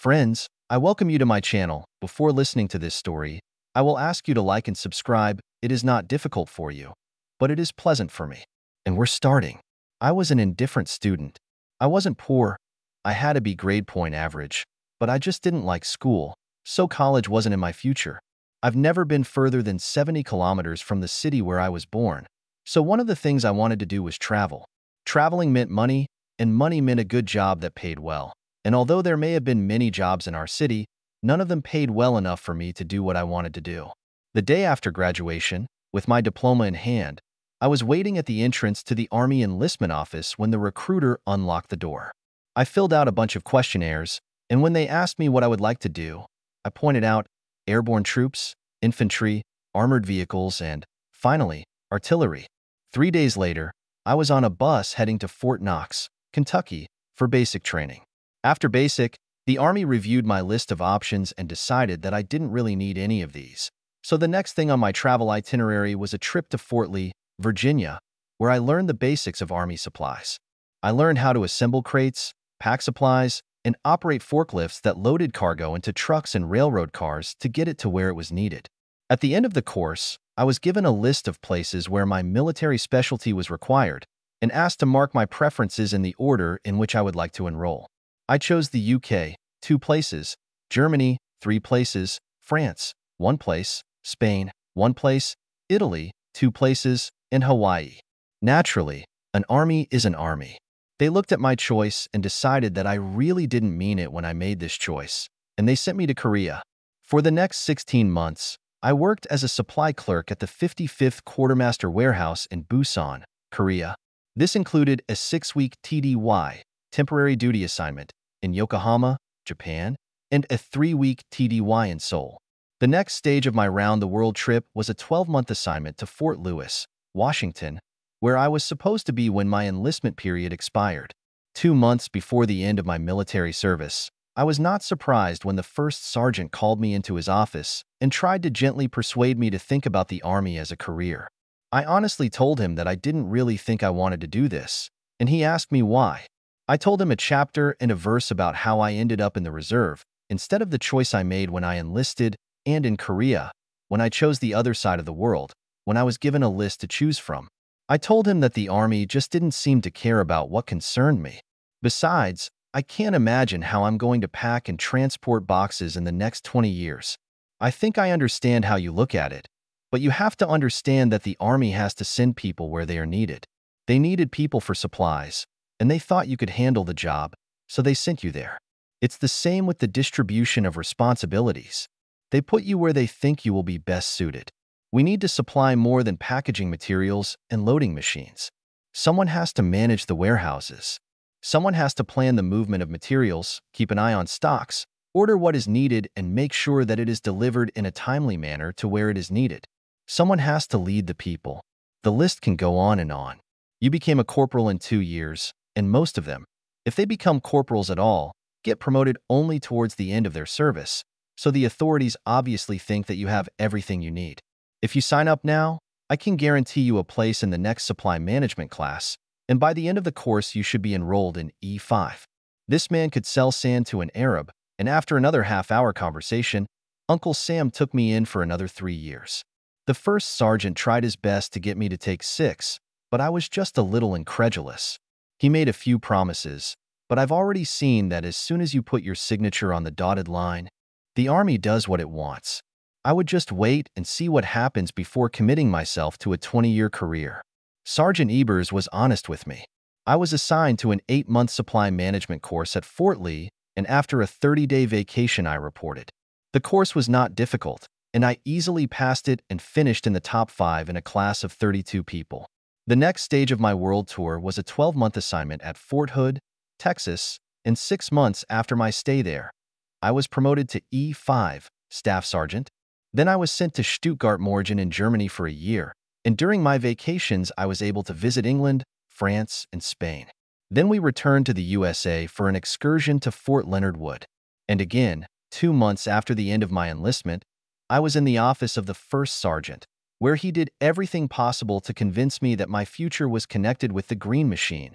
Friends, I welcome you to my channel. Before listening to this story, I will ask you to like and subscribe. It is not difficult for you, but it is pleasant for me. And we're starting. I was an indifferent student. I wasn't poor. I had a B grade point average, but I just didn't like school, so college wasn't in my future. I've never been further than 70 kilometers from the city where I was born, so one of the things I wanted to do was travel. Traveling meant money, and money meant a good job that paid well. And although there may have been many jobs in our city, none of them paid well enough for me to do what I wanted to do. The day after graduation, with my diploma in hand, I was waiting at the entrance to the Army enlistment office when the recruiter unlocked the door. I filled out a bunch of questionnaires, and when they asked me what I would like to do, I pointed out airborne troops, infantry, armored vehicles, and, finally, artillery. 3 days later, I was on a bus heading to Fort Knox, Kentucky, for basic training. After basic, the Army reviewed my list of options and decided that I didn't really need any of these. So the next thing on my travel itinerary was a trip to Fort Lee, Virginia, where I learned the basics of Army supplies. I learned how to assemble crates, pack supplies, and operate forklifts that loaded cargo into trucks and railroad cars to get it to where it was needed. At the end of the course, I was given a list of places where my military specialty was required and asked to mark my preferences in the order in which I would like to enroll. I chose the UK, 2 places, Germany, 3 places, France, 1 place, Spain, 1 place, Italy, 2 places, and Hawaii. Naturally, an army is an army. They looked at my choice and decided that I really didn't mean it when I made this choice, and they sent me to Korea. For the next 16 months, I worked as a supply clerk at the 55th Quartermaster Warehouse in Busan, Korea. This included a 6-week TDY, temporary duty assignment, in Yokohama, Japan, and a 3-week TDY in Seoul. The next stage of my round-the-world trip was a 12-month assignment to Fort Lewis, Washington, where I was supposed to be when my enlistment period expired. 2 months before the end of my military service, I was not surprised when the first sergeant called me into his office and tried to gently persuade me to think about the Army as a career. I honestly told him that I didn't really think I wanted to do this, and he asked me why. I told him a chapter and a verse about how I ended up in the reserve, instead of the choice I made when I enlisted, and in Korea, when I chose the other side of the world, when I was given a list to choose from. I told him that the Army just didn't seem to care about what concerned me. Besides, I can't imagine how I'm going to pack and transport boxes in the next 20 years. I think I understand how you look at it, but you have to understand that the Army has to send people where they are needed. They needed people for supplies, and they thought you could handle the job, so they sent you there. It's the same with the distribution of responsibilities. They put you where they think you will be best suited. We need to supply more than packaging materials and loading machines. Someone has to manage the warehouses. Someone has to plan the movement of materials, keep an eye on stocks, order what is needed, and make sure that it is delivered in a timely manner to where it is needed. Someone has to lead the people. The list can go on and on. You became a corporal in 2 years, and most of them, if they become corporals at all, get promoted only towards the end of their service, so the authorities obviously think that you have everything you need. If you sign up now, I can guarantee you a place in the next supply management class, and by the end of the course you should be enrolled in E-5. This man could sell sand to an Arab, and after another half-hour conversation, Uncle Sam took me in for another 3 years. The first sergeant tried his best to get me to take 6, but I was just a little incredulous. He made a few promises, but I've already seen that as soon as you put your signature on the dotted line, the Army does what it wants. I would just wait and see what happens before committing myself to a 20-year career. Sergeant Ebers was honest with me. I was assigned to an 8-month supply management course at Fort Lee, and after a 30-day vacation I reported. The course was not difficult, and I easily passed it and finished in the top 5 in a class of 32 people. The next stage of my world tour was a 12-month assignment at Fort Hood, Texas, and 6 months after my stay there, I was promoted to E-5, Staff Sergeant. Then I was sent to Stuttgart-Morgen in Germany for a year, and during my vacations I was able to visit England, France, and Spain. Then we returned to the USA for an excursion to Fort Leonard Wood. And again, 2 months after the end of my enlistment, I was in the office of the first sergeant, where he did everything possible to convince me that my future was connected with the green machine.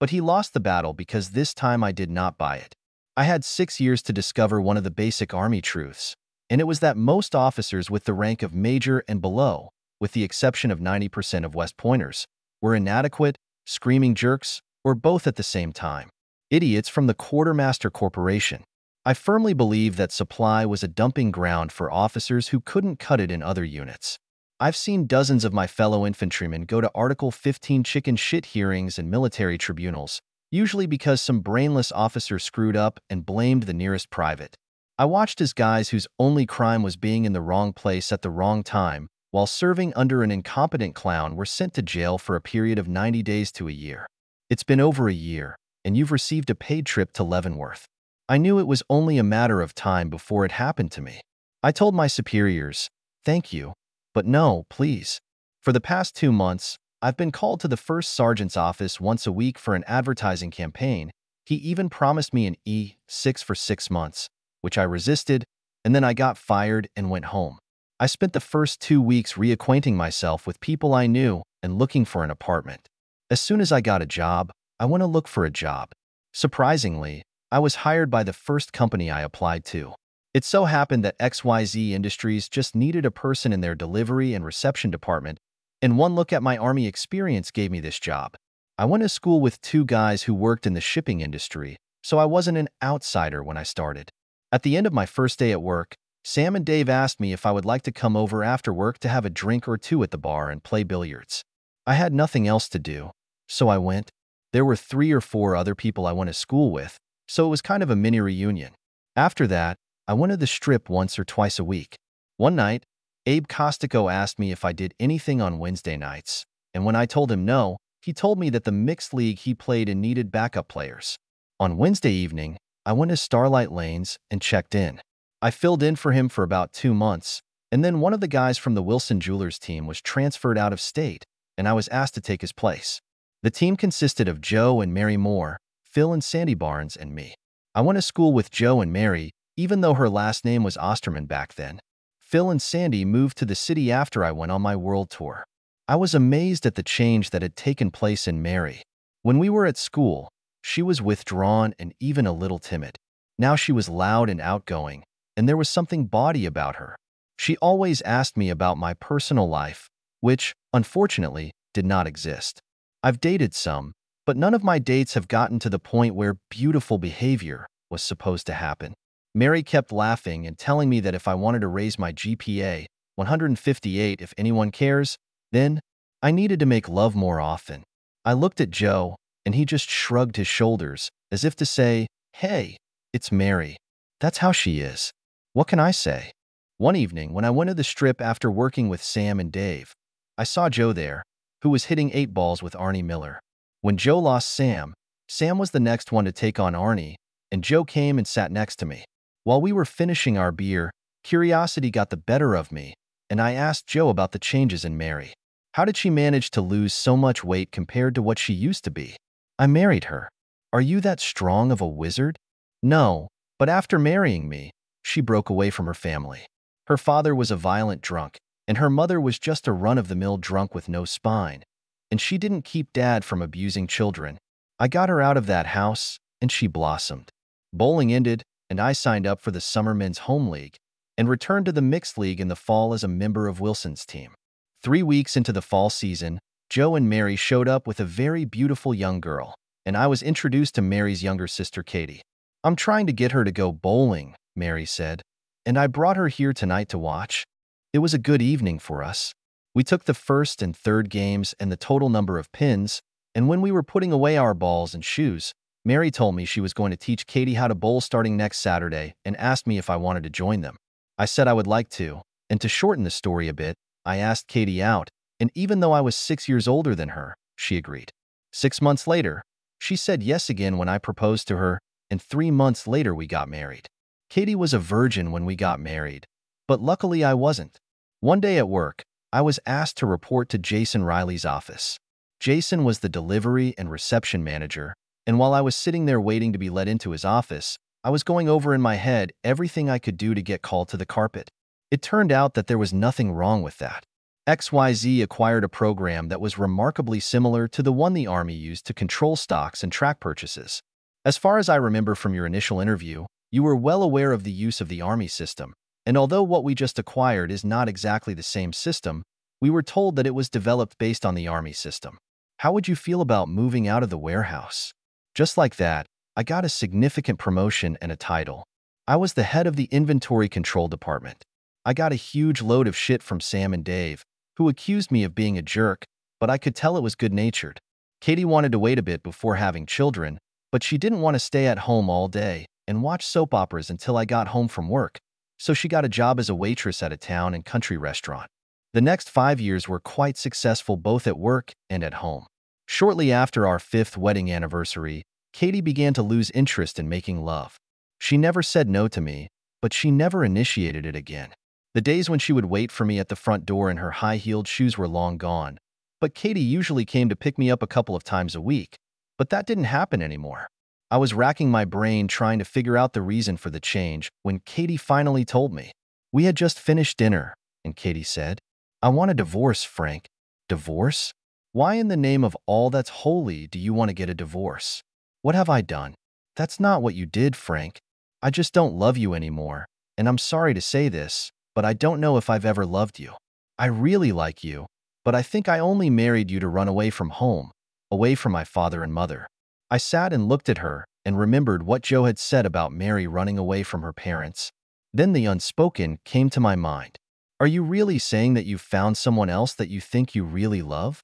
But he lost the battle because this time I did not buy it. I had 6 years to discover one of the basic Army truths, and it was that most officers with the rank of major and below, with the exception of 90% of West Pointers, were inadequate, screaming jerks, or both at the same time. Idiots from the Quartermaster Corporation. I firmly believe that Supply was a dumping ground for officers who couldn't cut it in other units. I've seen dozens of my fellow infantrymen go to Article 15 chicken shit hearings and military tribunals, usually because some brainless officer screwed up and blamed the nearest private. I watched as guys whose only crime was being in the wrong place at the wrong time, while serving under an incompetent clown, were sent to jail for a period of 90 days to a year. It's been over a year, and you've received a paid trip to Leavenworth. I knew it was only a matter of time before it happened to me. I told my superiors, "Thank you, but no, please." For the past 2 months, I've been called to the first sergeant's office once a week for an advertising campaign. He even promised me an E-6 for 6 months, which I resisted, and then I got fired and went home. I spent the first 2 weeks reacquainting myself with people I knew and looking for an apartment. As soon as I got a job, I went to look for a job. Surprisingly, I was hired by the first company I applied to. It so happened that XYZ Industries just needed a person in their delivery and reception department, and one look at my Army experience gave me this job. I went to school with two guys who worked in the shipping industry, so I wasn't an outsider when I started. At the end of my first day at work, Sam and Dave asked me if I would like to come over after work to have a drink or two at the bar and play billiards. I had nothing else to do, so I went. There were 3 or 4 other people I went to school with, so it was kind of a mini reunion. After that, I went to the strip once or twice a week. One night, Abe Costico asked me if I did anything on Wednesday nights, and when I told him no, he told me that the mixed league he played in needed backup players. On Wednesday evening, I went to Starlight Lanes and checked in. I filled in for him for about 2 months, and then one of the guys from the Wilson Jewelers team was transferred out of state, and I was asked to take his place. The team consisted of Joe and Mary Moore, Phil and Sandy Barnes, and me. I went to school with Joe and Mary, even though her last name was Osterman back then. Phil and Sandy moved to the city after I went on my world tour. I was amazed at the change that had taken place in Mary. When we were at school, she was withdrawn and even a little timid. Now she was loud and outgoing, and there was something bawdy about her. She always asked me about my personal life, which, unfortunately, did not exist. I've dated some, but none of my dates have gotten to the point where beautiful behavior was supposed to happen. Mary kept laughing and telling me that if I wanted to raise my GPA, 158 if anyone cares, then I needed to make love more often. I looked at Joe, and he just shrugged his shoulders, as if to say, "Hey, it's Mary. That's how she is. What can I say?" One evening, when I went to the strip after working with Sam and Dave, I saw Joe there, who was hitting 8 balls with Arnie Miller. When Joe lost Sam, Sam was the next one to take on Arnie, and Joe came and sat next to me. While we were finishing our beer, curiosity got the better of me, and I asked Joe about the changes in Mary. How did she manage to lose so much weight compared to what she used to be? "I married her. Are you that strong of a wizard?" "No, but after marrying me, she broke away from her family. Her father was a violent drunk, and her mother was just a run-of-the-mill drunk with no spine, and she didn't keep Dad from abusing children. I got her out of that house, and she blossomed." Bowling ended, and I signed up for the Summer Men's Home League and returned to the Mixed League in the fall as a member of Wilson's team. 3 weeks into the fall season, Joe and Mary showed up with a very beautiful young girl, and I was introduced to Mary's younger sister, Katie. "I'm trying to get her to go bowling," Mary said, "and I brought her here tonight to watch." It was a good evening for us. We took the first and third games and the total number of pins, and when we were putting away our balls and shoes, Mary told me she was going to teach Katie how to bowl starting next Saturday and asked me if I wanted to join them. I said I would like to, and to shorten the story a bit, I asked Katie out, and even though I was 6 years older than her, she agreed. 6 months later, she said yes again when I proposed to her, and 3 months later we got married. Katie was a virgin when we got married, but luckily I wasn't. One day at work, I was asked to report to Jason Riley's office. Jason was the delivery and reception manager, and while I was sitting there waiting to be let into his office, I was going over in my head everything I could do to get called to the carpet. It turned out that there was nothing wrong with that. XYZ acquired a program that was remarkably similar to the one the Army used to control stocks and track purchases. As far as I remember from your initial interview, you were well aware of the use of the Army system, and although what we just acquired is not exactly the same system, we were told that it was developed based on the Army system. How would you feel about moving out of the warehouse? Just like that, I got a significant promotion and a title. I was the head of the inventory control department. I got a huge load of shit from Sam and Dave, who accused me of being a jerk, but I could tell it was good-natured. Katie wanted to wait a bit before having children, but she didn't want to stay at home all day and watch soap operas until I got home from work, so she got a job as a waitress at a town and country restaurant. The next 5 years were quite successful both at work and at home. Shortly after our 5th wedding anniversary, Katie began to lose interest in making love. She never said no to me, but she never initiated it again. The days when she would wait for me at the front door in her high-heeled shoes were long gone, but Katie usually came to pick me up a couple of times a week, but that didn't happen anymore. I was racking my brain trying to figure out the reason for the change when Katie finally told me. We had just finished dinner, and Katie said, "I want a divorce, Frank." "Divorce? Why in the name of all that's holy do you want to get a divorce? What have I done?" "That's not what you did, Frank. I just don't love you anymore, and I'm sorry to say this, but I don't know if I've ever loved you. I really like you, but I think I only married you to run away from home, away from my father and mother." I sat and looked at her and remembered what Joe had said about Mary running away from her parents. Then the unspoken came to my mind. "Are you really saying that you've found someone else that you think you really love?"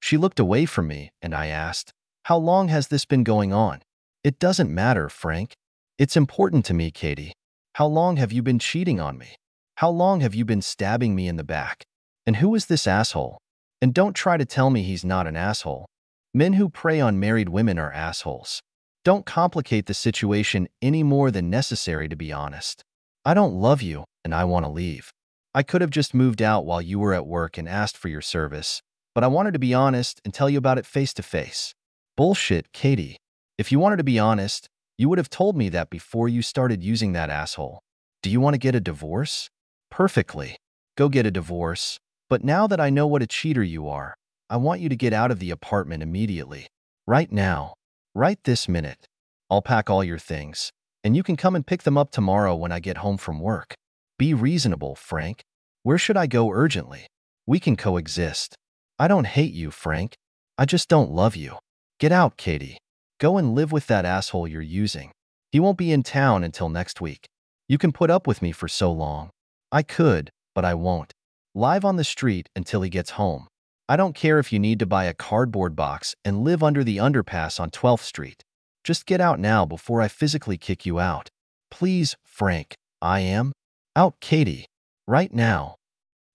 She looked away from me, and I asked, "How long has this been going on?" "It doesn't matter, Frank. It's important to me, Katie. How long have you been cheating on me? How long have you been stabbing me in the back? And who is this asshole? And don't try to tell me he's not an asshole. Men who prey on married women are assholes. Don't complicate the situation any more than necessary, to be honest. I don't love you, and I want to leave. I could have just moved out while you were at work and asked for your service, but I wanted to be honest and tell you about it face to face." "Bullshit, Katie. If you wanted to be honest, you would have told me that before you started using that asshole. Do you want to get a divorce? Perfectly. Go get a divorce. But now that I know what a cheater you are, I want you to get out of the apartment immediately. Right now. Right this minute. I'll pack all your things, and you can come and pick them up tomorrow when I get home from work. Be reasonable, Frank. Where should I go urgently? We can coexist. I don't hate you, Frank. I just don't love you. Get out, Katie. Go and live with that asshole you're using. He won't be in town until next week. You can put up with me for so long. I could, but I won't. Live on the street until he gets home. I don't care if you need to buy a cardboard box and live under the underpass on 12th Street. Just get out now before I physically kick you out. Please, Frank. I am out, Katie. Right now."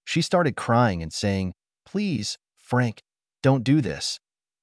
She started crying and saying, "Please, Frank, don't do this."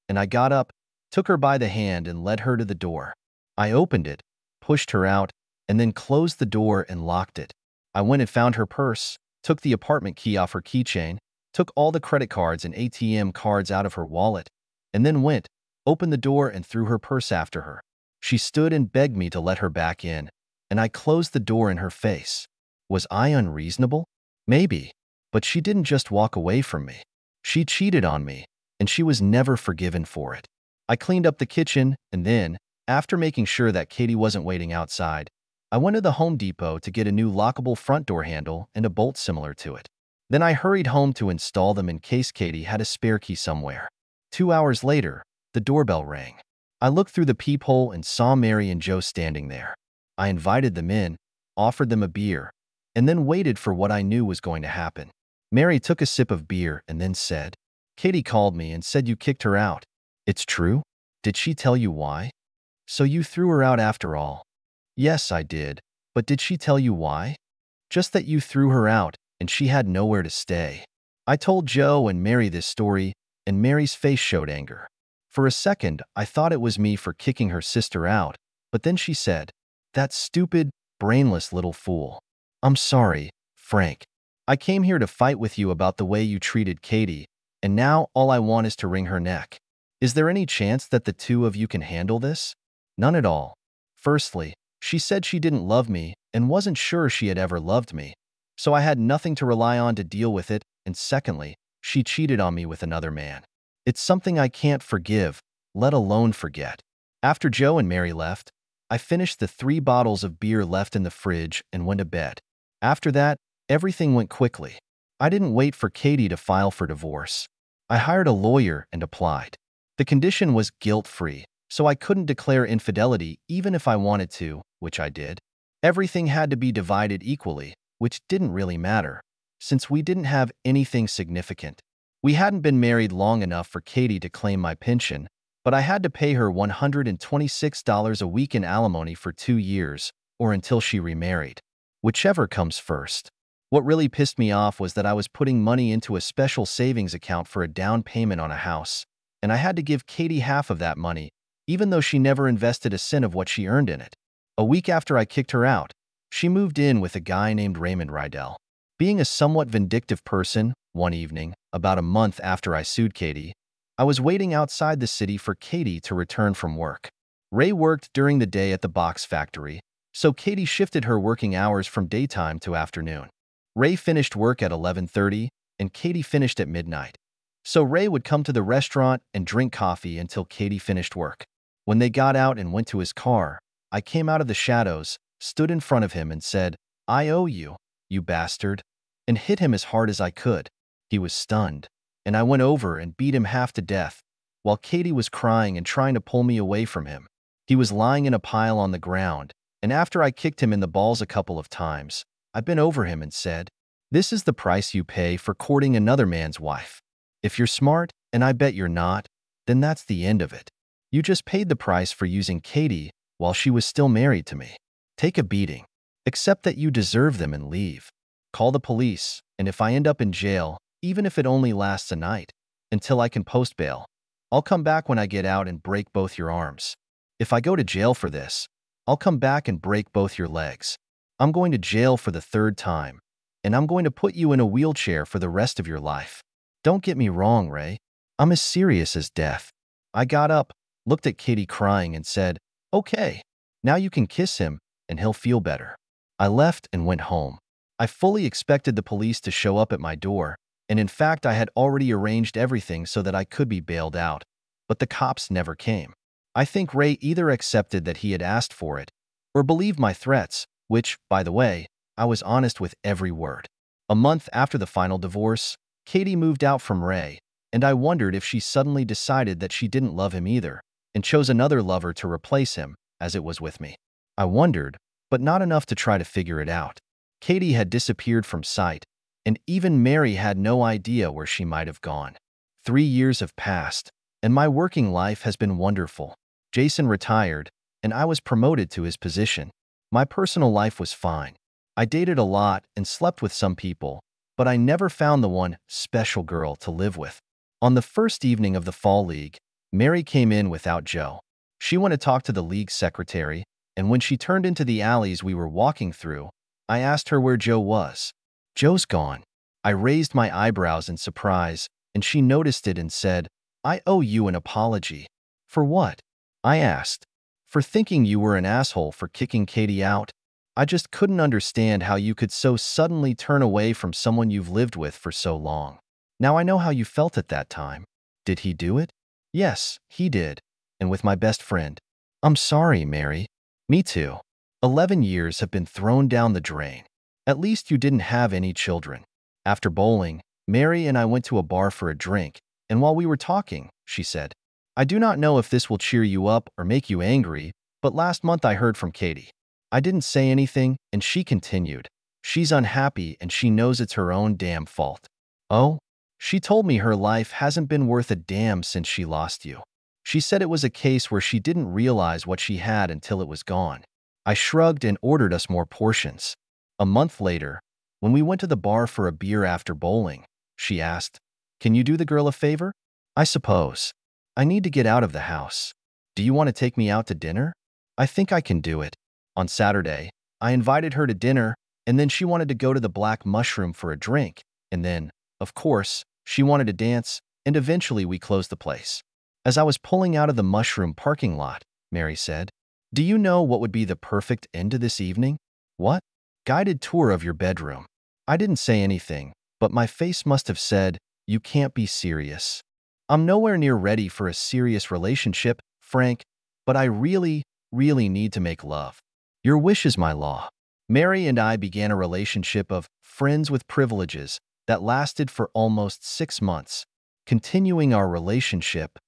And I got up, took her by the hand and led her to the door. I opened it, pushed her out, and then closed the door and locked it. I went and found her purse, took the apartment key off her keychain, took all the credit cards and ATM cards out of her wallet, and then went, opened the door and threw her purse after her. She stood and begged me to let her back in, and I closed the door in her face. Was I unreasonable? Maybe. But she didn't just walk away from me. She cheated on me, and she was never forgiven for it. I cleaned up the kitchen, and then, after making sure that Katie wasn't waiting outside, I went to the Home Depot to get a new lockable front door handle and a bolt similar to it. Then I hurried home to install them in case Katie had a spare key somewhere. 2 hours later, the doorbell rang. I looked through the peephole and saw Mary and Joe standing there. I invited them in, offered them a beer, and then waited for what I knew was going to happen. Mary took a sip of beer and then said, "Katie called me and said you kicked her out. It's true? Did she tell you why? So you threw her out after all." "Yes, I did. But did she tell you why?" "Just that you threw her out, and she had nowhere to stay." I told Joe and Mary this story, and Mary's face showed anger. For a second, I thought it was me for kicking her sister out, but then she said, "That stupid, brainless little fool. I'm sorry, Frank. I came here to fight with you about the way you treated Katie, and now all I want is to wring her neck. Is there any chance that the two of you can handle this?" "None at all. Firstly, she said she didn't love me and wasn't sure she had ever loved me, so I had nothing to rely on to deal with it, and secondly, she cheated on me with another man. It's something I can't forgive, let alone forget. After Joe and Mary left, I finished the 3 bottles of beer left in the fridge and went to bed. After that, everything went quickly. I didn't wait for Katie to file for divorce. I hired a lawyer and applied. The condition was guilt-free, so I couldn't declare infidelity even if I wanted to, which I did. Everything had to be divided equally, which didn't really matter, since we didn't have anything significant. We hadn't been married long enough for Katie to claim my pension, but I had to pay her $126 a week in alimony for 2 years, or until she remarried. Whichever comes first. What really pissed me off was that I was putting money into a special savings account for a down payment on a house, and I had to give Katie half of that money, even though she never invested a cent of what she earned in it. A week after I kicked her out, she moved in with a guy named Raymond Rydell. Being a somewhat vindictive person, one evening, about a month after I sued Katie, I was waiting outside the city for Katie to return from work. Ray worked during the day at the box factory, so Katie shifted her working hours from daytime to afternoon. Ray finished work at 11:30, and Katie finished at midnight. So Ray would come to the restaurant and drink coffee until Katie finished work. When they got out and went to his car, I came out of the shadows, stood in front of him and said, "I owe you, you bastard," and hit him as hard as I could. He was stunned, and I went over and beat him half to death, while Katie was crying and trying to pull me away from him. He was lying in a pile on the ground, and after I kicked him in the balls a couple of times, I bent over him and said, "This is the price you pay for courting another man's wife. If you're smart, and I bet you're not, then that's the end of it. You just paid the price for using Katie while she was still married to me. Take a beating. Accept that you deserve them and leave. Call the police, and if I end up in jail, even if it only lasts a night, until I can post bail, I'll come back when I get out and break both your arms. If I go to jail for this, I'll come back and break both your legs. I'm going to jail for the 3rd time, and I'm going to put you in a wheelchair for the rest of your life. Don't get me wrong, Ray. I'm as serious as death." I got up, looked at Katie crying and said, "Okay, now you can kiss him, and he'll feel better." I left and went home. I fully expected the police to show up at my door, and in fact I had already arranged everything so that I could be bailed out, but the cops never came. I think Ray either accepted that he had asked for it, or believed my threats, which, by the way, I was honest with every word. A month after the final divorce, Katie moved out from Ray, and I wondered if she suddenly decided that she didn't love him either, and chose another lover to replace him, as it was with me. I wondered, but not enough to try to figure it out. Katie had disappeared from sight, and even Mary had no idea where she might have gone. 3 years have passed, and my working life has been wonderful. Jason retired, and I was promoted to his position. My personal life was fine. I dated a lot and slept with some people, but I never found the one special girl to live with. On the first evening of the fall league, Mary came in without Joe. She went to talk to the league secretary, and when she turned into the alleys we were walking through, I asked her where Joe was. "Joe's gone." I raised my eyebrows in surprise, and she noticed it and said, "I owe you an apology." "For what?" I asked. "For thinking you were an asshole for kicking Katie out. I just couldn't understand how you could so suddenly turn away from someone you've lived with for so long. Now I know how you felt at that time." "Did he do it?" "Yes, he did, and with my best friend." "I'm sorry, Mary." "Me too. 11 years have been thrown down the drain. At least you didn't have any children." After bowling, Mary and I went to a bar for a drink, and while we were talking, she said, "I do not know if this will cheer you up or make you angry, but last month I heard from Katie." I didn't say anything, and she continued, "She's unhappy and she knows it's her own damn fault." "Oh?" "She told me her life hasn't been worth a damn since she lost you. She said it was a case where she didn't realize what she had until it was gone." I shrugged and ordered us more portions. A month later, when we went to the bar for a beer after bowling, she asked, "Can you do the girl a favor?" "I suppose. I need to get out of the house. Do you want to take me out to dinner?" "I think I can do it." On Saturday, I invited her to dinner, and then she wanted to go to the Black Mushroom for a drink, and then, of course, she wanted to dance, and eventually we closed the place. As I was pulling out of the Mushroom parking lot, Mary said, "Do you know what would be the perfect end to this evening?" "What?" "Guided tour of your bedroom." I didn't say anything, but my face must have said, "You can't be serious. I'm nowhere near ready for a serious relationship, Frank, But I really need to make love. Your wish is my law. Mary and I began a relationship of friends with privileges that lasted for almost 6 months. Continuing our relationship,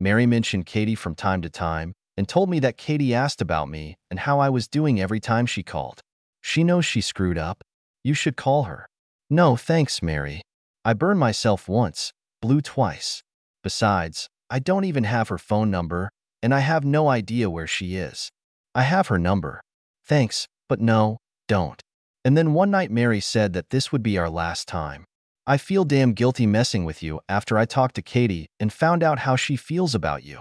Mary mentioned Katie from time to time and told me that Katie asked about me and how I was doing every time she called. She knows she screwed up. You should call her. No, thanks, Mary. I burned myself once, blew twice. Besides, I don't even have her phone number, and I have no idea where she is. I have her number. Thanks, but no, don't. And then one night Mary said that this would be our last time. I feel damn guilty messing with you after I talked to Katie and found out how she feels about you.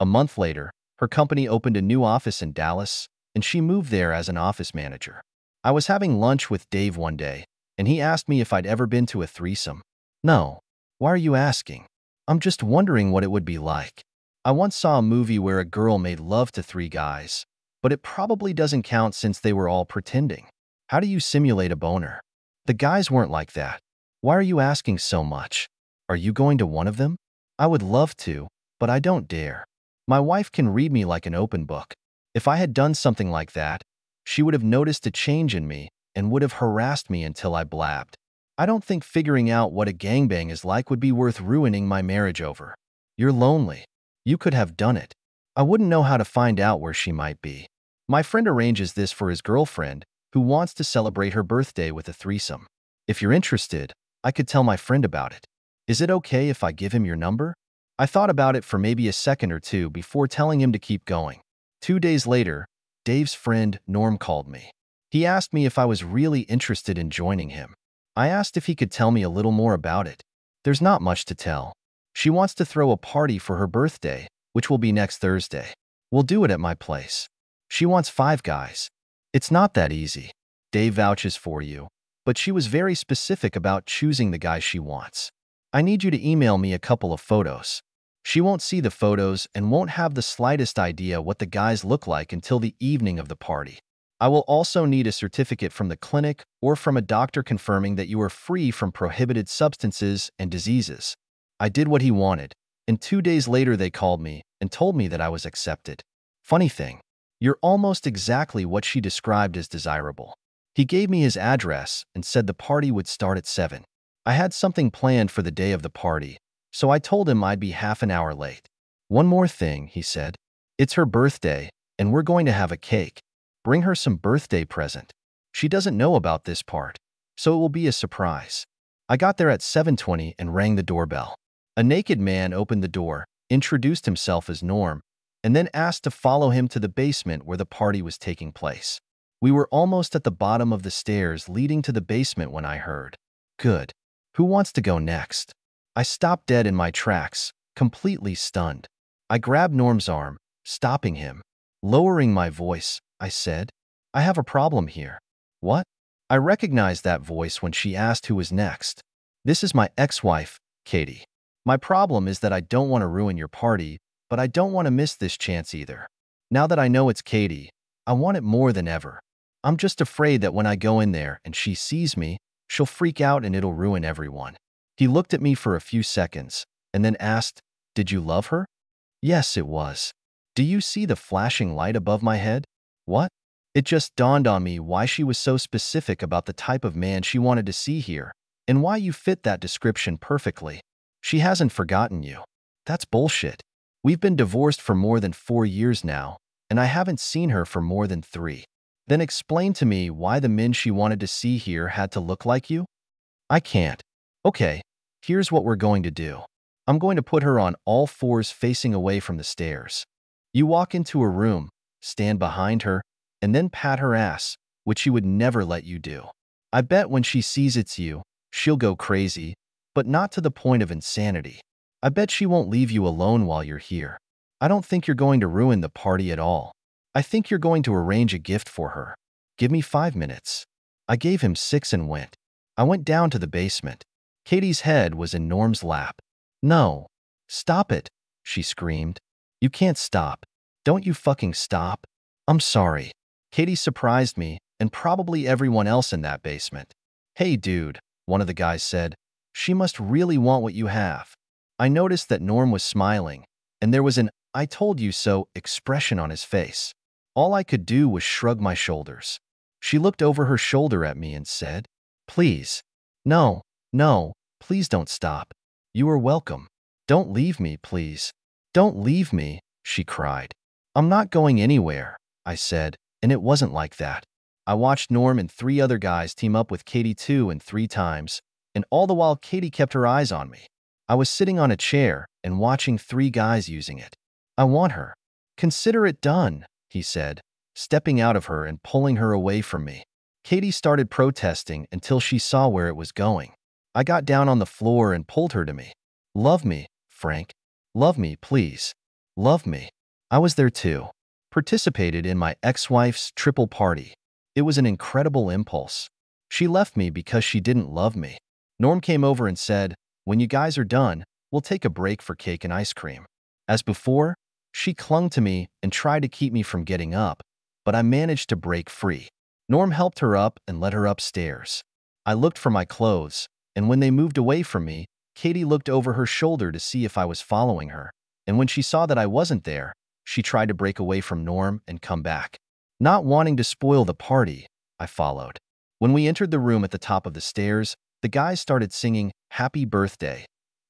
A month later, her company opened a new office in Dallas, and she moved there as an office manager. I was having lunch with Dave one day, and he asked me if I'd ever been to a threesome. No. Why are you asking? I'm just wondering what it would be like. I once saw a movie where a girl made love to 3 guys, but it probably doesn't count since they were all pretending. How do you simulate a boner? The guys weren't like that. Why are you asking so much? Are you going to one of them? I would love to, but I don't dare. My wife can read me like an open book. If I had done something like that, she would have noticed a change in me and would have harassed me until I blabbed. I don't think figuring out what a gangbang is like would be worth ruining my marriage over. You're lonely. You could have done it. I wouldn't know how to find out where she might be. My friend arranges this for his girlfriend, who wants to celebrate her birthday with a threesome. If you're interested, I could tell my friend about it. Is it okay if I give him your number? I thought about it for maybe a second or two before telling him to keep going. 2 days later, Dave's friend Norm called me. He asked me if I was really interested in joining him. I asked if he could tell me a little more about it. There's not much to tell. She wants to throw a party for her birthday, which will be next Thursday. We'll do it at my place. She wants 5 guys. It's not that easy. Dave vouches for you, but she was very specific about choosing the guy she wants. I need you to email me a couple of photos. She won't see the photos and won't have the slightest idea what the guys look like until the evening of the party. I will also need a certificate from the clinic or from a doctor confirming that you are free from prohibited substances and diseases. I did what he wanted, and 2 days later they called me and told me that I was accepted. Funny thing, you're almost exactly what she described as desirable. He gave me his address and said the party would start at 7. I had something planned for the day of the party, so I told him I'd be half an hour late. One more thing, he said. It's her birthday, and we're going to have a cake. Bring her some birthday present. She doesn't know about this part, so it will be a surprise. I got there at 7:20 and rang the doorbell. A naked man opened the door, introduced himself as Norm, and then asked to follow him to the basement where the party was taking place. We were almost at the bottom of the stairs leading to the basement when I heard, "Good. Who wants to go next?" I stopped dead in my tracks, completely stunned. I grabbed Norm's arm, stopping him. Lowering my voice, I said, "I have a problem here." "What?" I recognized that voice when she asked who was next. "This is my ex-wife, Katie. My problem is that I don't want to ruin your party, but I don't want to miss this chance either. Now that I know it's Katie, I want it more than ever. I'm just afraid that when I go in there and she sees me, she'll freak out and it'll ruin everyone." He looked at me for a few seconds, and then asked, "Did you love her?" "Yes, it was." "Do you see the flashing light above my head?" "What?" It just dawned on me why she was so specific about the type of man she wanted to see here, and why you fit that description perfectly. She hasn't forgotten you. That's bullshit. We've been divorced for more than 4 years now, and I haven't seen her for more than 3. Then explain to me why the men she wanted to see here had to look like you? I can't. Okay, here's what we're going to do. I'm going to put her on all fours facing away from the stairs. You walk into a room, stand behind her, and then pat her ass, which she would never let you do. I bet when she sees it's you, she'll go crazy, but not to the point of insanity. I bet she won't leave you alone while you're here. I don't think you're going to ruin the party at all. I think you're going to arrange a gift for her. Give me 5 minutes. I gave him 6 and went. I went down to the basement. Katie's head was in Norm's lap. "No. Stop it," she screamed. "You can't stop. Don't you fucking stop. I'm sorry." Katie surprised me, and probably everyone else in that basement. "Hey dude," one of the guys said, "she must really want what you have." I noticed that Norm was smiling, and there was an "I told you so" expression on his face. All I could do was shrug my shoulders. She looked over her shoulder at me and said, "Please. No, no, please don't stop. You are welcome. Don't leave me, please. Don't leave me," she cried. "I'm not going anywhere," I said, and it wasn't like that. I watched Norm and three other guys team up with Katie 2 and 3 times, and all the while Katie kept her eyes on me. I was sitting on a chair and watching three guys using it. "I want her. Consider it done," he said, stepping out of her and pulling her away from me. Katie started protesting until she saw where it was going. I got down on the floor and pulled her to me. "Love me, Frank. Love me, please. Love me." I was there too. Participated in my ex-wife's triple party. It was an incredible impulse. She left me because she didn't love me. Norm came over and said, "When you guys are done, we'll take a break for cake and ice cream." As before, she clung to me and tried to keep me from getting up, but I managed to break free. Norm helped her up and led her upstairs. I looked for my clothes, and when they moved away from me, Katie looked over her shoulder to see if I was following her, and when she saw that I wasn't there, she tried to break away from Norm and come back. Not wanting to spoil the party, I followed. When we entered the room at the top of the stairs, the guys started singing "Happy Birthday,"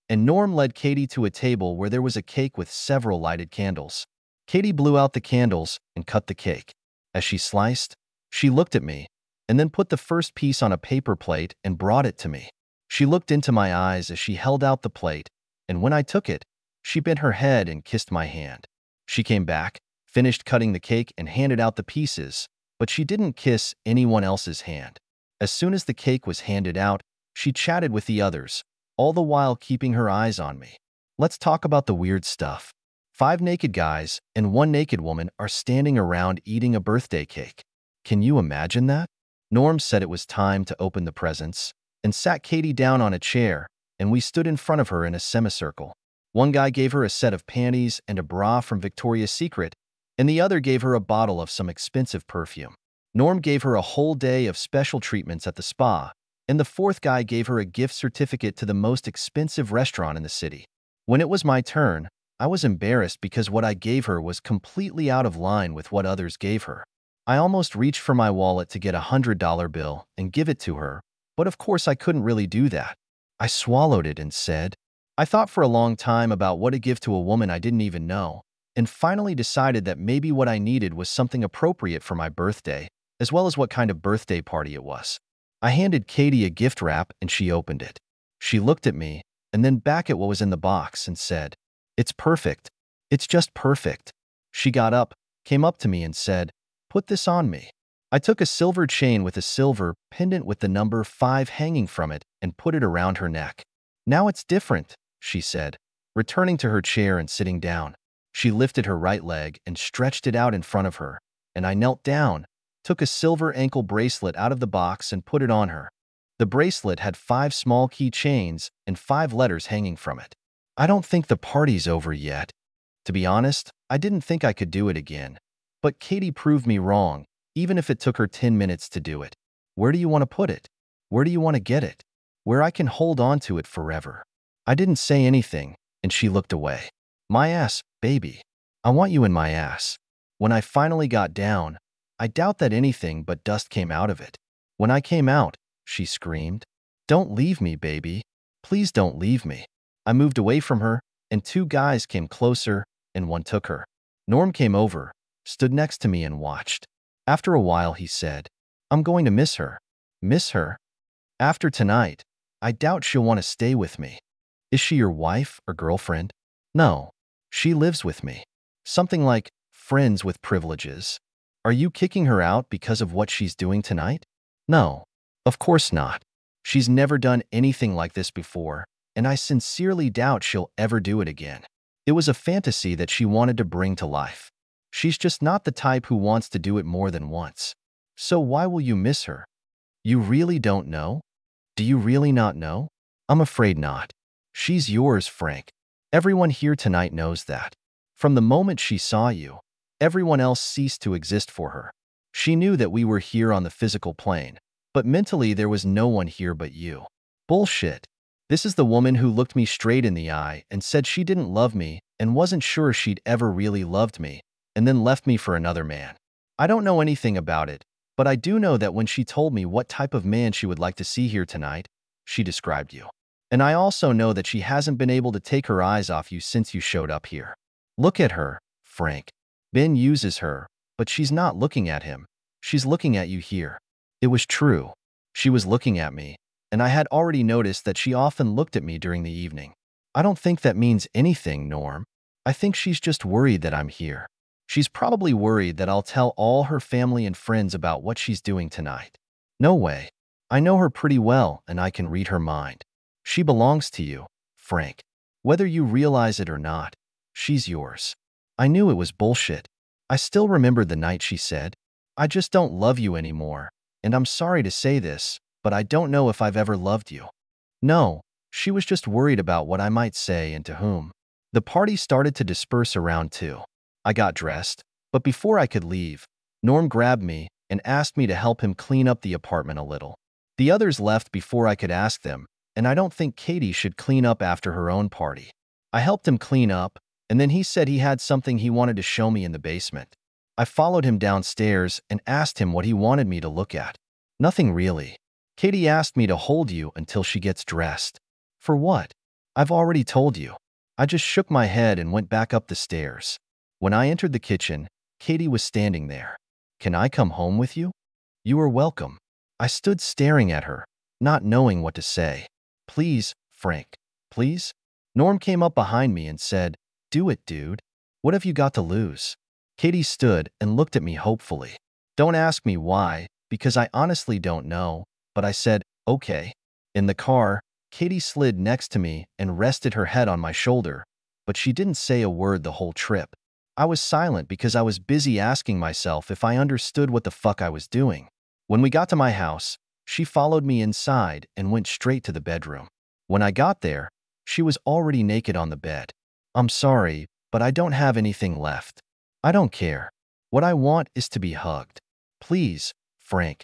and Norm led Katie to a table where there was a cake with several lighted candles. Katie blew out the candles and cut the cake. As she sliced, she looked at me, and then put the first piece on a paper plate and brought it to me. She looked into my eyes as she held out the plate, and when I took it, she bent her head and kissed my hand. She came back, finished cutting the cake and handed out the pieces, but she didn't kiss anyone else's hand. As soon as the cake was handed out, she chatted with the others, all the while keeping her eyes on me. Let's talk about the weird stuff. 5 naked guys and 1 naked woman are standing around eating a birthday cake. Can you imagine that? Norm said it was time to open the presents, and sat Katie down on a chair, and we stood in front of her in a semicircle. One guy gave her a set of panties and a bra from Victoria's Secret, and the other gave her a bottle of some expensive perfume. Norm gave her a whole day of special treatments at the spa, and the 4th guy gave her a gift certificate to the most expensive restaurant in the city. When it was my turn, I was embarrassed because what I gave her was completely out of line with what others gave her. I almost reached for my wallet to get a $100 bill and give it to her, but of course I couldn't really do that. I swallowed it and said, I thought for a long time about what to give to a woman I didn't even know, and finally decided that maybe what I needed was something appropriate for my birthday, as well as what kind of birthday party it was. I handed Katie a gift wrap and she opened it. She looked at me, and then back at what was in the box and said, It's perfect. It's just perfect. She got up, came up to me and said, Put this on me. I took a silver chain with a silver pendant with the number 5 hanging from it and put it around her neck. Now it's different, she said, returning to her chair and sitting down. She lifted her right leg and stretched it out in front of her, and I knelt down, took a silver ankle bracelet out of the box and put it on her. The bracelet had 5 small key chains and 5 letters hanging from it. I don't think the party's over yet. To be honest, I didn't think I could do it again, but Katie proved me wrong, even if it took her 10 minutes to do it. Where do you want to put it? Where do you want to get it? Where I can hold on to it forever. I didn't say anything, and she looked away. My ass, baby. I want you in my ass. When I finally got down, I doubt that anything but dust came out of it. When I came out, she screamed, Don't leave me, baby. Please don't leave me. I moved away from her, and 2 guys came closer, and 1 took her. Norm came over, stood next to me and watched. After a while he said, I'm going to miss her. Miss her? After tonight, I doubt she'll want to stay with me. Is she your wife or girlfriend? No. She lives with me. Something like friends with privileges. Are you kicking her out because of what she's doing tonight? No, of course not. She's never done anything like this before, and I sincerely doubt she'll ever do it again. It was a fantasy that she wanted to bring to life. She's just not the type who wants to do it more than once. So why will you miss her? You really don't know? Do you really not know? I'm afraid not. She's yours, Frank. Everyone here tonight knows that. From the moment she saw you, everyone else ceased to exist for her. She knew that we were here on the physical plane, but mentally there was no one here but you. Bullshit. This is the woman who looked me straight in the eye and said she didn't love me and wasn't sure she'd ever really loved me, and then left me for another man. I don't know anything about it, but I do know that when she told me what type of man she would like to see here tonight, she described you. And I also know that she hasn't been able to take her eyes off you since you showed up here. Look at her, Frank. Ben uses her, but she's not looking at him. She's looking at you here. It was true. She was looking at me, and I had already noticed that she often looked at me during the evening. I don't think that means anything, Norm. I think she's just worried that I'm here. She's probably worried that I'll tell all her family and friends about what she's doing tonight. No way. I know her pretty well, and I can read her mind. She belongs to you, Frank. Whether you realize it or not, she's yours. I knew it was bullshit. I still remembered the night she said, "I just don't love you anymore, and I'm sorry to say this, but I don't know if I've ever loved you." No, she was just worried about what I might say and to whom. The party started to disperse around 2. I got dressed, but before I could leave, Norm grabbed me and asked me to help him clean up the apartment a little. The others left before I could ask them, and I don't think Katie should clean up after her own party. I helped him clean up, and then he said he had something he wanted to show me in the basement. I followed him downstairs and asked him what he wanted me to look at. Nothing really. Katie asked me to hold you until she gets dressed. For what? I've already told you. I just shook my head and went back up the stairs. When I entered the kitchen, Katie was standing there. "Can I come home with you?" "You are welcome." I stood staring at her, not knowing what to say. "Please, Frank, please?" Norm came up behind me and said, "Do it, dude. What have you got to lose?" Katie stood and looked at me hopefully. Don't ask me why, because I honestly don't know, but I said, "Okay." In the car, Katie slid next to me and rested her head on my shoulder, but she didn't say a word the whole trip. I was silent because I was busy asking myself if I understood what the fuck I was doing. When we got to my house, she followed me inside and went straight to the bedroom. When I got there, she was already naked on the bed. "I'm sorry, but I don't have anything left." "I don't care. What I want is to be hugged. Please, Frank,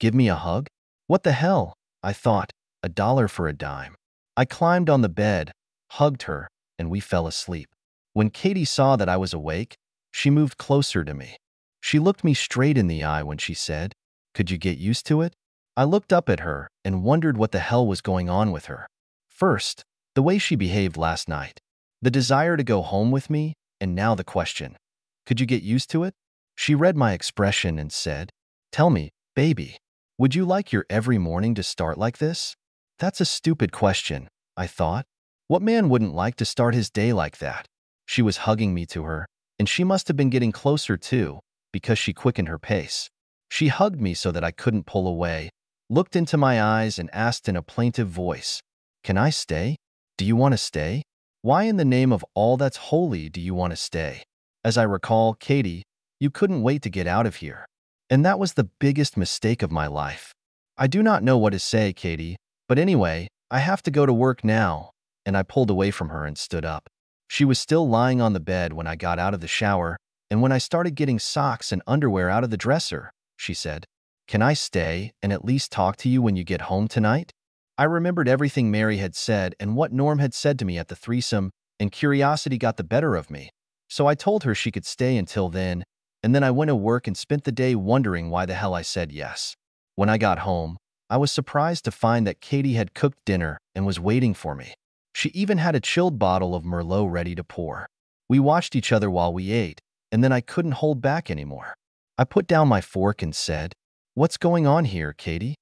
give me a hug." What the hell? I thought, $1 for a dime. I climbed on the bed, hugged her, and we fell asleep. When Katie saw that I was awake, she moved closer to me. She looked me straight in the eye when she said, "Could you get used to it?" I looked up at her and wondered what the hell was going on with her. First, the way she behaved last night. The desire to go home with me, and now the question. "Could you get used to it?" She read my expression and said, "Tell me, baby, would you like your every morning to start like this?" That's a stupid question, I thought. What man wouldn't like to start his day like that? She was hugging me to her, and she must have been getting closer too, because she quickened her pace. She hugged me so that I couldn't pull away, looked into my eyes and asked in a plaintive voice, "Can I stay? Do you want to stay? Why in the name of all that's holy do you want to stay? As I recall, Katie, you couldn't wait to get out of here." And that was the biggest mistake of my life. I do not know what to say, Katie, but anyway, I have to go to work now, and I pulled away from her and stood up. She was still lying on the bed when I got out of the shower, and when I started getting socks and underwear out of the dresser, she said, "Can I stay and at least talk to you when you get home tonight?" I remembered everything Mary had said and what Norm had said to me at the threesome, and curiosity got the better of me. So I told her she could stay until then, and then I went to work and spent the day wondering why the hell I said yes. When I got home, I was surprised to find that Katie had cooked dinner and was waiting for me. She even had a chilled bottle of Merlot ready to pour. We watched each other while we ate, and then I couldn't hold back anymore. I put down my fork and said, "What's going on here, Katie?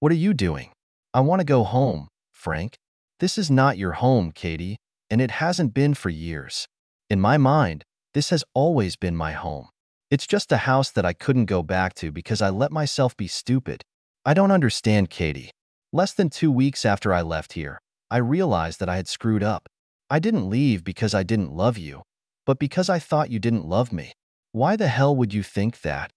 What are you doing?" "I want to go home, Frank." "This is not your home, Katie, and it hasn't been for years. In my mind, this has always been my home. It's just a house that I couldn't go back to because I let myself be stupid. I don't understand, Katie." Less than 2 weeks after I left here, I realized that I had screwed up. I didn't leave because I didn't love you, but because I thought you didn't love me. Why the hell would you think that?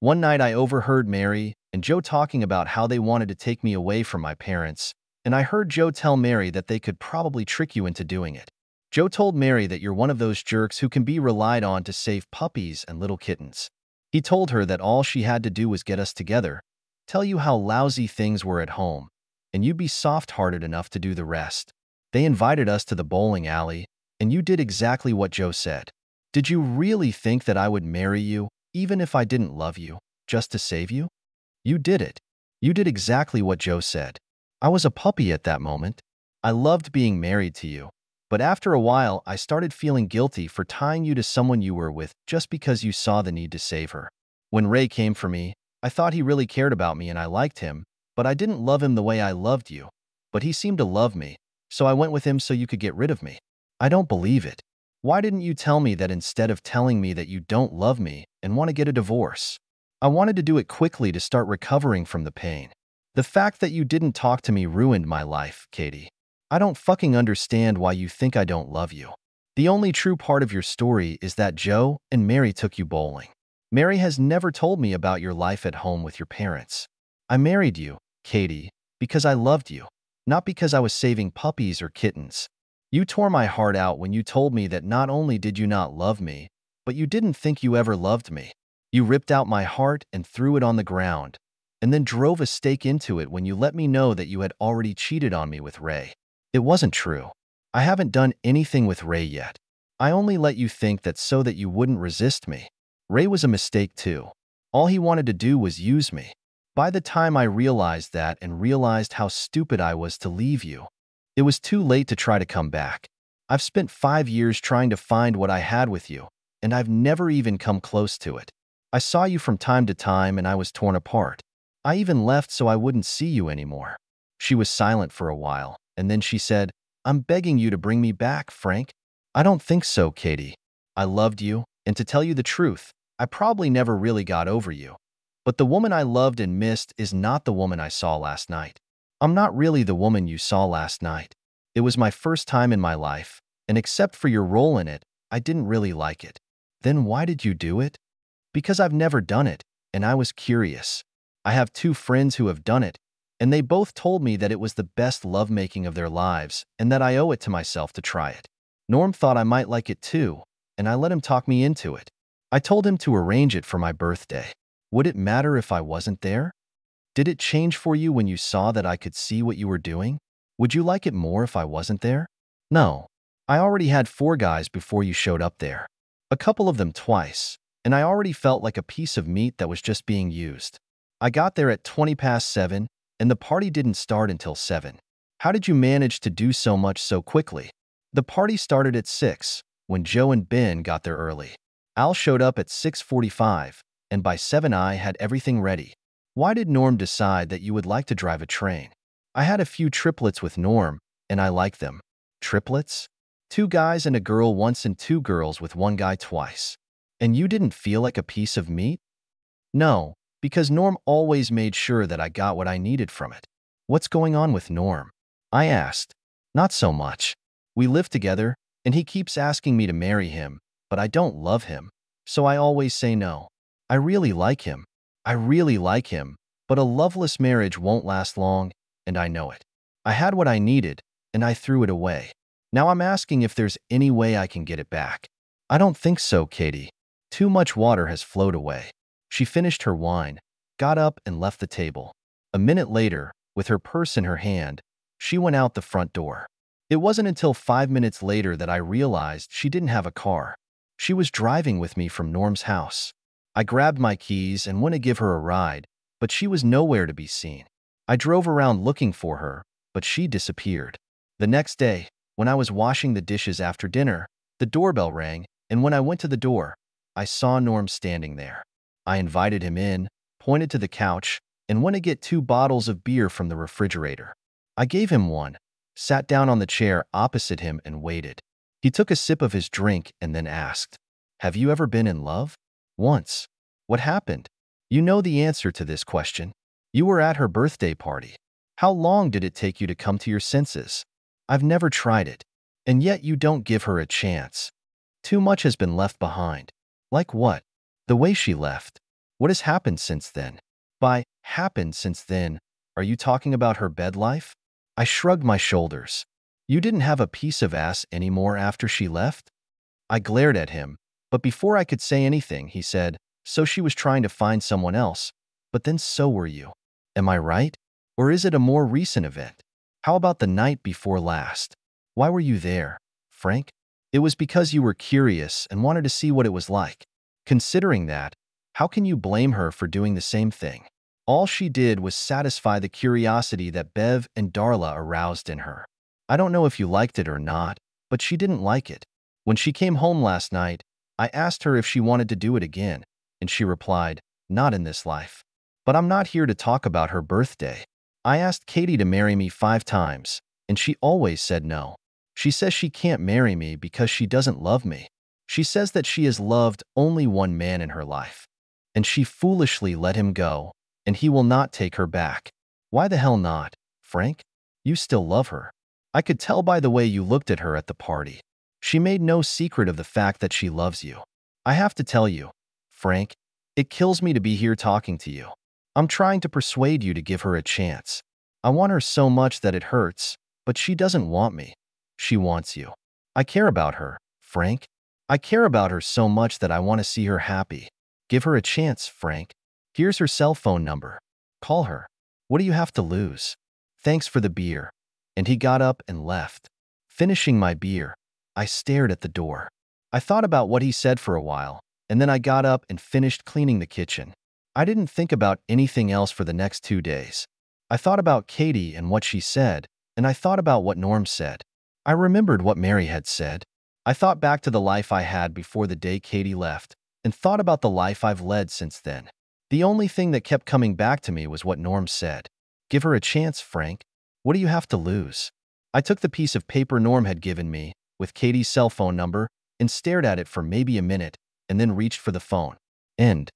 One night I overheard Mary and Joe talking about how they wanted to take me away from my parents, and I heard Joe tell Mary that they could probably trick you into doing it. Joe told Mary that you're one of those jerks who can be relied on to save puppies and little kittens. He told her that all she had to do was get us together, tell you how lousy things were at home, and you be soft-hearted enough to do the rest. They invited us to the bowling alley, and you did exactly what Joe said. Did you really think that I would marry you, even if I didn't love you, just to save you? You did it. You did exactly what Joe said. I was a puppy at that moment. I loved being married to you, but after a while I started feeling guilty for tying you to someone you were with just because you saw the need to save her. When Ray came for me, I thought he really cared about me and I liked him, but I didn't love him the way I loved you. But he seemed to love me, so I went with him so you could get rid of me. I don't believe it. Why didn't you tell me that instead of telling me that you don't love me and want to get a divorce? I wanted to do it quickly to start recovering from the pain. The fact that you didn't talk to me ruined my life, Katie. I don't fucking understand why you think I don't love you. The only true part of your story is that Joe and Mary took you bowling. Mary has never told me about your life at home with your parents. I married you, Katie, because I loved you, not because I was saving puppies or kittens. You tore my heart out when you told me that not only did you not love me, but you didn't think you ever loved me. You ripped out my heart and threw it on the ground, and then drove a stake into it when you let me know that you had already cheated on me with Ray. It wasn't true. I haven't done anything with Ray yet. I only let you think that so that you wouldn't resist me. Ray was a mistake too. All he wanted to do was use me. By the time I realized that and realized how stupid I was to leave you, it was too late to try to come back. I've spent 5 years trying to find what I had with you, and I've never even come close to it. I saw you from time to time and I was torn apart. I even left so I wouldn't see you anymore. She was silent for a while, and then she said, I'm begging you to bring me back, Frank. I don't think so, Katie. I loved you, and to tell you the truth, I probably never really got over you. But the woman I loved and missed is not the woman I saw last night. I'm not really the woman you saw last night. It was my first time in my life, and except for your role in it, I didn't really like it. Then why did you do it? Because I've never done it, and I was curious. I have 2 friends who have done it, and they both told me that it was the best lovemaking of their lives and that I owe it to myself to try it. Norm thought I might like it too, and I let him talk me into it. I told him to arrange it for my birthday. Would it matter if I wasn't there? Did it change for you when you saw that I could see what you were doing? Would you like it more if I wasn't there? No. I already had 4 guys before you showed up there. A couple of them twice. And I already felt like a piece of meat that was just being used. I got there at 7:20, and the party didn't start until 7. How did you manage to do so much so quickly? The party started at 6, when Joe and Ben got there early. Al showed up at 6:45, and by 7 I had everything ready. Why did Norm decide that you would like to drive a train? I had a few triplets with Norm, and I liked them. Triplets? 2 guys and a girl once and 2 girls with 1 guy twice. And you didn't feel like a piece of meat? No, because Norm always made sure that I got what I needed from it. What's going on with Norm? I asked. Not so much. We live together, and he keeps asking me to marry him, but I don't love him, so I always say no. I really like him. I really like him, but a loveless marriage won't last long, and I know it. I had what I needed, and I threw it away. Now I'm asking if there's any way I can get it back. I don't think so, Katie. Too much water has flowed away. She finished her wine, got up and left the table. A minute later, with her purse in her hand, she went out the front door. It wasn't until 5 minutes later that I realized she didn't have a car. She was driving with me from Norm's house. I grabbed my keys and went to give her a ride, but she was nowhere to be seen. I drove around looking for her, but she disappeared. The next day, when I was washing the dishes after dinner, the doorbell rang, and when I went to the door, I saw Norm standing there. I invited him in, pointed to the couch, and went to get 2 bottles of beer from the refrigerator. I gave him one, sat down on the chair opposite him and waited. He took a sip of his drink and then asked, "Have you ever been in love?" "Once." "What happened?" "You know the answer to this question. You were at her birthday party. How long did it take you to come to your senses?" "I've never tried it. And yet you don't give her a chance. Too much has been left behind." "Like what?" "The way she left. What has happened since then?" By "happened since then," are you talking about her bed life? I shrugged my shoulders. "You didn't have a piece of ass anymore after she left?" I glared at him, but before I could say anything, he said, "So she was trying to find someone else, but then so were you. Am I right?" Or is it a more recent event? How about the night before last? Why were you there, Frank? It was because you were curious and wanted to see what it was like. Considering that, how can you blame her for doing the same thing? All she did was satisfy the curiosity that Bev and Darla aroused in her. I don't know if you liked it or not, but she didn't like it. When she came home last night, I asked her if she wanted to do it again, and she replied, "Not in this life." But I'm not here to talk about her birthday. I asked Katie to marry me 5 times, and she always said no. She says she can't marry me because she doesn't love me. She says that she has loved only one man in her life, and she foolishly let him go, and he will not take her back. Why the hell not, Frank? You still love her. I could tell by the way you looked at her at the party. She made no secret of the fact that she loves you. I have to tell you, Frank, it kills me to be here talking to you. I'm trying to persuade you to give her a chance. I want her so much that it hurts, but she doesn't want me. She wants you. I care about her, Frank. I care about her so much that I want to see her happy. Give her a chance, Frank. Here's her cell phone number. Call her. What do you have to lose? Thanks for the beer. And he got up and left. Finishing my beer, I stared at the door. I thought about what he said for a while, and then I got up and finished cleaning the kitchen. I didn't think about anything else for the next 2 days. I thought about Katie and what she said, and I thought about what Norm said. I remembered what Mary had said. I thought back to the life I had before the day Katie left, and thought about the life I've led since then. The only thing that kept coming back to me was what Norm said. Give her a chance, Frank. What do you have to lose? I took the piece of paper Norm had given me, with Katie's cell phone number, and stared at it for maybe a minute, and then reached for the phone. End.